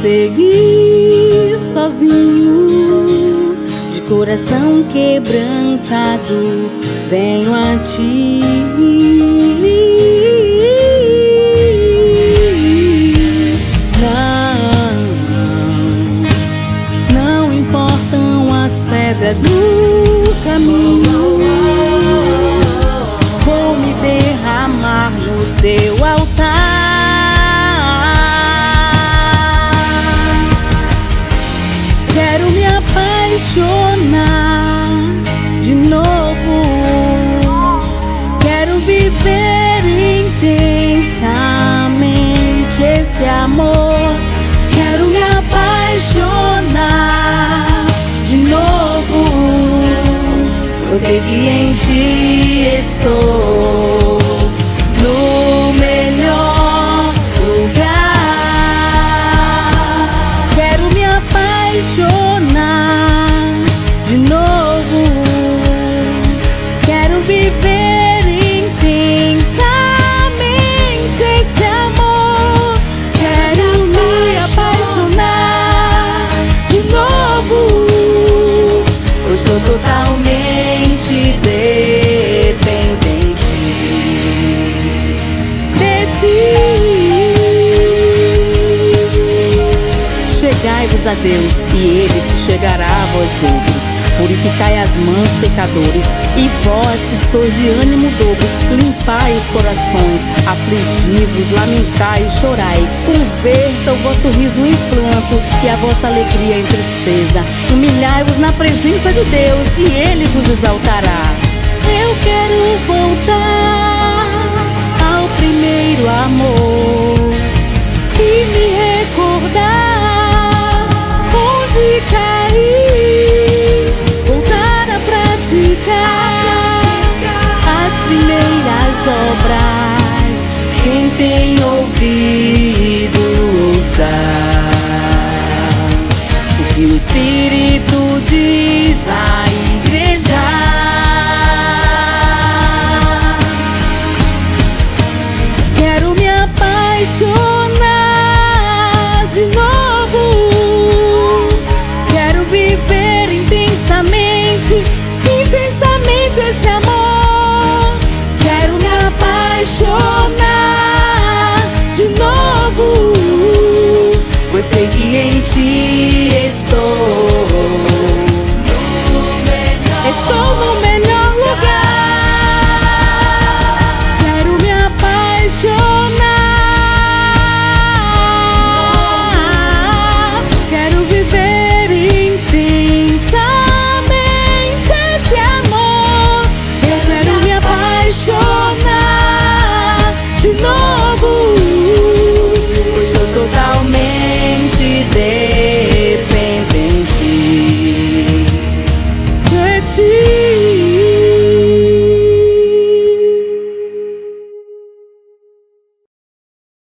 seguir sozinho, de coração quebrantado, venho a ti. Não, não importam as pedras no caminho, vou me derramar no teu altar. Quero me apaixonar de novo, quero viver intensamente esse amor. Quero me apaixonar de novo, eu sei que em ti estou no melhor. Apaixonar de novo, quero viver intensamente esse amor. Quero me apaixonar de novo, eu sou totalmente dependente de ti. Chegai-vos a Deus e Ele se chegará a vós outros. Purificai as mãos, pecadores, e vós que sois de ânimo dobro, limpai os corações, afligi-vos, lamentai e chorai. Converta o vosso riso em pranto e a vossa alegria em tristeza. Humilhai-vos na presença de Deus e Ele vos exaltará. Eu quero voltar ao primeiro amor e me recordar de cair, voltar a praticar as primeiras obras. Quem tem ouvido, ouça o que o Espírito diz à igreja. Quero me apaixonar.